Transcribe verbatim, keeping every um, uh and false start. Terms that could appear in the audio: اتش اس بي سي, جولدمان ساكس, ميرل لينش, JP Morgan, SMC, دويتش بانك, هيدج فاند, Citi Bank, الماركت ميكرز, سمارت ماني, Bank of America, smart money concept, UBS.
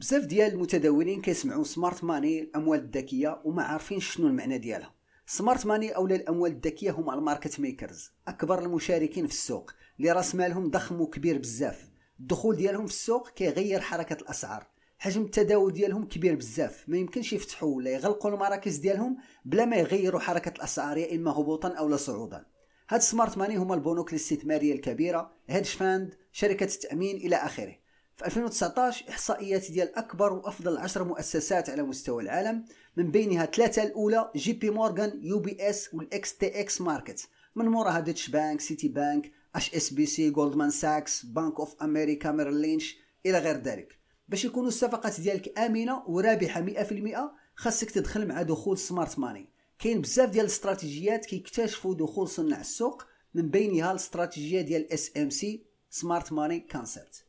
بزاف ديال المتداولين كيسمعوا سمارت ماني الاموال الذكيه وما عارفين شنو المعنى ديالها. سمارت ماني اولا الاموال الذكيه هما الماركت ميكرز، اكبر المشاركين في السوق اللي راس مالهم ضخم وكبير بزاف. الدخول ديالهم في السوق كيغير حركه الاسعار، حجم التداول ديالهم كبير بزاف، ما يمكنش يفتحوا ولا يغلقوا المراكز ديالهم بلا ما يغيروا حركه الاسعار، يا اما هبوطا او صعودا. هاد سمارت ماني هما البنوك الاستثماريه الكبيره، هيدج فاند، شركه التامين الى اخره. في ألفين وتسعطاش احصائيات ديال اكبر وافضل عشر مؤسسات على مستوى العالم، من بينها ثلاثه الاولى جي بي مورغان، يو بي اس، والاكس تي اكس ماركت، من موراها دويتش بانك، سيتي بانك، اتش اس بي سي، جولدمان ساكس، بانك اوف امريكا، ميرل لينش الى غير ذلك. باش يكونوا الصفقات ديالك امنه ورابحه مئة في المئة خاصك تدخل مع دخول سمارت ماني. كاين بزاف ديال الاستراتيجيات كيكتشفوا دخول صناع السوق، من بينها الاستراتيجيه ديال اس ام سي، سمارت ماني كونسبت.